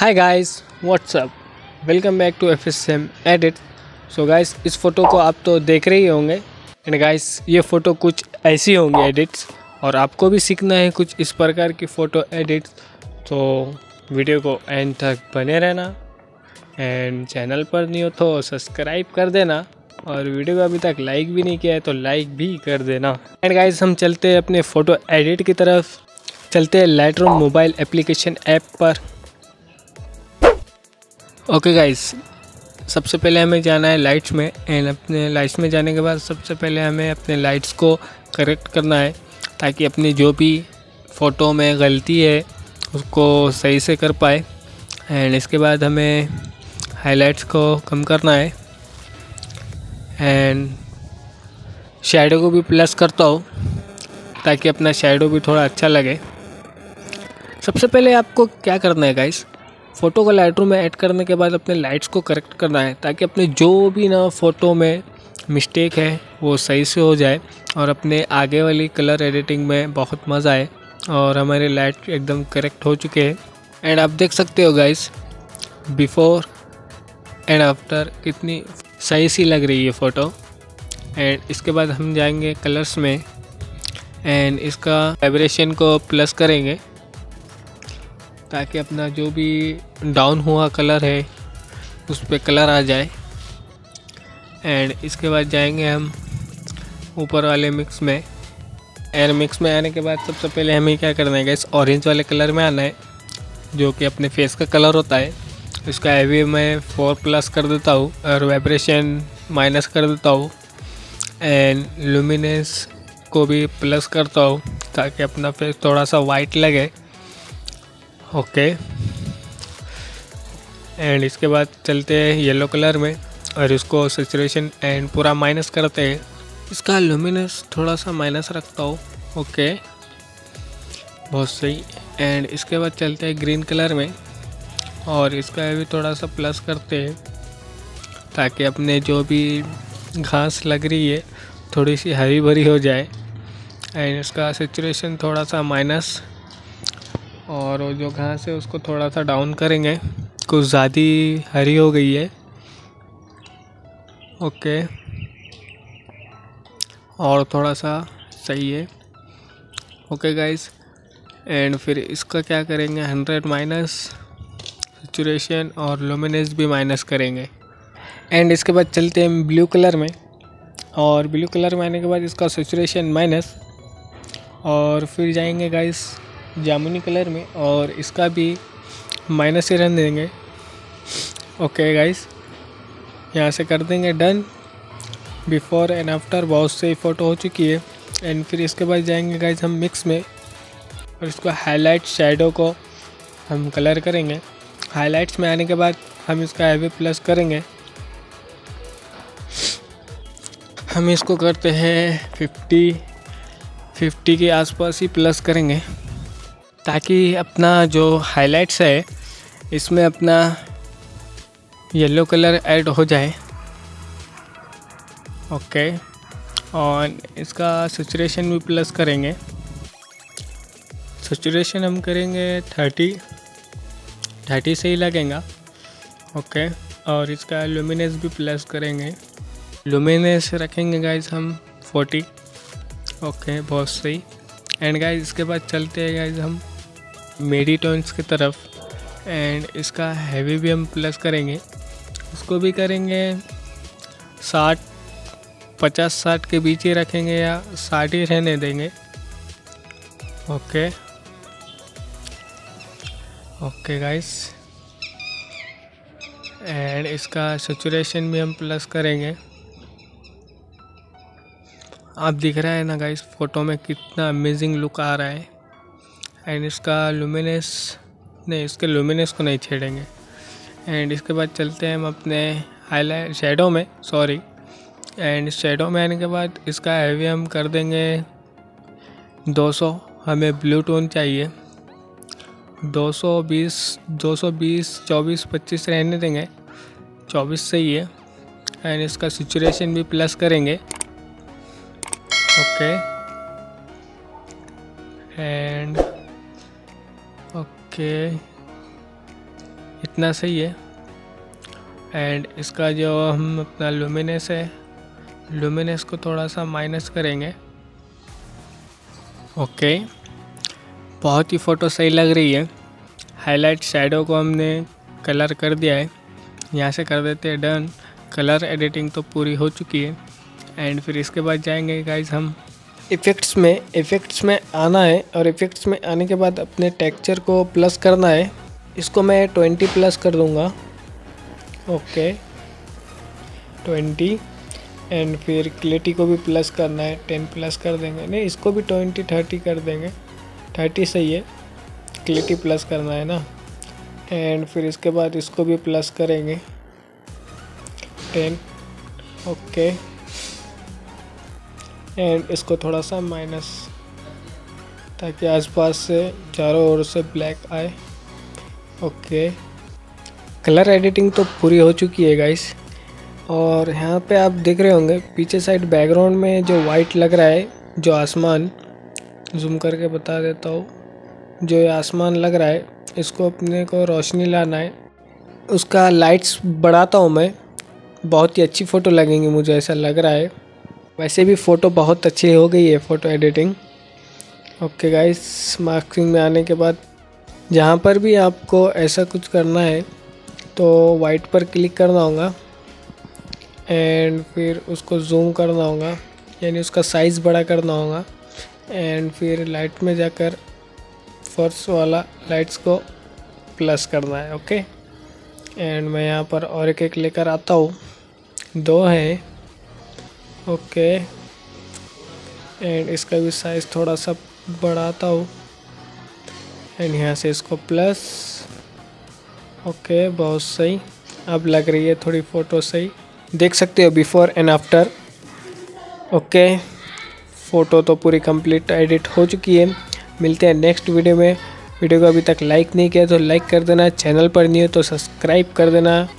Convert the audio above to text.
Hi guys what's up, welcome back to FSM edit. So guys, इस photo को आप तो देख रहे ही होंगे। एंड गाइस, ये फ़ोटो कुछ ऐसी होंगी एडिट्स, और आपको भी सीखना है कुछ इस प्रकार की फ़ोटो एडिट्स। तो वीडियो को एंड तक बने रहना, एंड चैनल पर नहीं हो तो सब्सक्राइब कर देना, और वीडियो को अभी तक लाइक भी नहीं किया है तो लाइक भी कर देना। एंड गाइस, हम चलते हैं अपने फ़ोटो एडिट की तरफ। चलते हैं लाइटरूम मोबाइल एप्लीकेशन ऐप पर। ओके गाइस, सबसे पहले हमें जाना है लाइट्स में। एंड अपने लाइट्स में जाने के बाद सबसे पहले हमें अपने लाइट्स को करेक्ट करना है, ताकि अपनी जो भी फ़ोटो में गलती है उसको सही से कर पाए। एंड इसके बाद हमें हाइलाइट्स को कम करना है, एंड शैडो को भी प्लस करता हूँ ताकि अपना शैडो भी थोड़ा अच्छा लगे। सबसे पहले आपको क्या करना है गाइस, फ़ोटो को लाइटरूम में ऐड करने के बाद अपने लाइट्स को करेक्ट करना है, ताकि अपने जो भी ना फ़ोटो में मिस्टेक है वो सही से हो जाए, और अपने आगे वाली कलर एडिटिंग में बहुत मज़ा आए। और हमारे लाइट एकदम करेक्ट हो चुके हैं। एंड आप देख सकते हो गाइस, बिफोर एंड आफ्टर कितनी सही सी लग रही है फ़ोटो। एंड इसके बाद हम जाएंगे कलर्स में, एंड इसका वाइब्रेशन को प्लस करेंगे, ताकि अपना जो भी डाउन हुआ कलर है उस पर कलर आ जाए। एंड इसके बाद जाएंगे हम ऊपर वाले मिक्स में। एंड मिक्स में आने के बाद सबसे पहले हमें क्या करना है गाइस, ऑरेंज वाले कलर में आना है, जो कि अपने फेस का कलर होता है। इसका हेवी मैं 4+ कर देता हूँ, और वाइब्रेशन माइनस कर देता हूँ, एंड लुमिनेंस को भी प्लस करता हूँ ताकि अपना फेस थोड़ा सा वाइट लगे। ओके एंड इसके बाद चलते हैं येलो कलर में, और इसको सैचुरेशन एंड पूरा माइनस करते हैं। इसका ल्यूमिनेंस थोड़ा सा माइनस रखता हूँ। ओके बहुत सही। एंड इसके बाद चलते हैं ग्रीन कलर में, और इसका भी थोड़ा सा प्लस करते हैं, ताकि अपने जो भी घास लग रही है थोड़ी सी हरी भरी हो जाए। एंड इसका सैचुरेशन थोड़ा सा माइनस, और वो जो घास है उसको थोड़ा सा डाउन करेंगे, कुछ ज़्यादा हरी हो गई है। ओके और थोड़ा सा सही है। ओके गाइस, एंड फिर इसका क्या करेंगे, 100 माइनस सैचुरेशन और लुमिनेंस भी माइनस करेंगे। एंड इसके बाद चलते हैं ब्लू कलर में, और ब्लू कलर में आने के बाद इसका सैचुरेशन माइनस, और फिर जाएंगे गाइस जामुनी कलर में, और इसका भी माइनस ही रन देंगे। ओके गाइस, यहाँ से कर देंगे डन। बिफोर एंड आफ्टर बहुत सही फ़ोटो हो चुकी है। एंड फिर इसके बाद जाएंगे गाइस हम मिक्स में, और इसको हाईलाइट शेडो को हम कलर करेंगे। हाईलाइट्स में आने के बाद हम इसका हेवी प्लस करेंगे। हम इसको करते हैं 50 के आसपास ही प्लस करेंगे, ताकि अपना जो हाइलाइट्स है इसमें अपना येलो कलर ऐड हो जाए। ओके और इसका सैचुरेशन भी प्लस करेंगे। सैचुरेशन हम करेंगे 30 से ही लगेगा। ओके और इसका ल्यूमिनेंस भी प्लस करेंगे। ल्यूमिनेंस रखेंगे गाइस हम 40। ओके बहुत सही। एंड गाइस, इसके बाद चलते हैं गाइस हम मेडिटोन्स की तरफ, एंड इसका हैवी भी हम प्लस करेंगे। उसको भी करेंगे 50-60 के बीच ही रखेंगे, या 60 ही रहने देंगे। ओके ओके गाइस, एंड इसका सैचुरेशन भी हम प्लस करेंगे। आप दिख रहा है ना गाइस, फ़ोटो में कितना अमेजिंग लुक आ रहा है। एंड इसका लुमिनेंस नहीं, इसके लुमिनेंस को नहीं छेड़ेंगे। एंड इसके बाद चलते हैं हम अपने हाईलाइट शेडो में, सॉरी। एंड शेडो में आने के बाद इसका हैवी हम कर देंगे 200। हमें ब्लू टोन चाहिए, 220, 24, 25 रहने देंगे, 24 से ही है। एंड इसका सैचुरेशन भी प्लस करेंगे। ओके एंड ओके इतना सही है। एंड इसका जो हम अपना लुमिनेस है, लुमिनेस को थोड़ा सा माइनस करेंगे। ओके बहुत ही फ़ोटो सही लग रही है। हाईलाइट शैडो को हमने कलर कर दिया है, यहाँ से कर देते हैं डन। कलर एडिटिंग तो पूरी हो चुकी है। एंड फिर इसके बाद जाएंगे गाइज हम इफ़ेक्ट्स में। इफ़ेक्ट्स में आना है और इफ़ेक्ट्स में आने के बाद अपने टेक्सचर को प्लस करना है। इसको मैं 20 प्लस कर दूँगा। ओके 20। एंड फिर क्लैरिटी को भी प्लस करना है, 10 प्लस कर देंगे। नहीं, इसको भी 20-30 कर देंगे, 30 सही है। क्लैरिटी प्लस करना है ना। एंड फिर इसके बाद इसको भी प्लस करेंगे 10। ओके एंड इसको थोड़ा सा माइनस, ताकि आसपास से चारों ओर से ब्लैक आए। ओके कलर एडिटिंग तो पूरी हो चुकी है गाइस। और यहाँ पे आप देख रहे होंगे पीछे साइड बैकग्राउंड में जो वाइट लग रहा है, जो आसमान, जूम करके बता देता हूँ, जो आसमान लग रहा है इसको अपने को रोशनी लाना है। उसका लाइट्स बढ़ाता हूँ मैं, बहुत ही अच्छी फ़ोटो लगेंगी मुझे ऐसा लग रहा है। वैसे भी फ़ोटो बहुत अच्छी हो गई है photo editing. Okay guys masking में आने के बाद जहाँ पर भी आपको ऐसा कुछ करना है तो वाइट पर क्लिक करना होगा। एंड फिर उसको जूम करना होगा, यानी उसका साइज़ बड़ा करना होगा। एंड फिर लाइट में जाकर फर्स्ट वाला लाइट्स को प्लस करना है। ओके एंड मैं यहाँ पर और एक लेकर आता हूँ, 2 है। ओके एंड इसका भी साइज़ थोड़ा सा बढ़ाता हूँ। एंड यहाँ से इसको प्लस। ओके बहुत सही, अब लग रही है थोड़ी फ़ोटो सही, देख सकते हो before and after. Okay photo तो पूरी कंप्लीट एडिट हो चुकी है। मिलते हैं नेक्स्ट वीडियो में। वीडियो को अभी तक लाइक नहीं किया तो लाइक कर देना, चैनल पर नहीं हो तो सब्सक्राइब कर देना।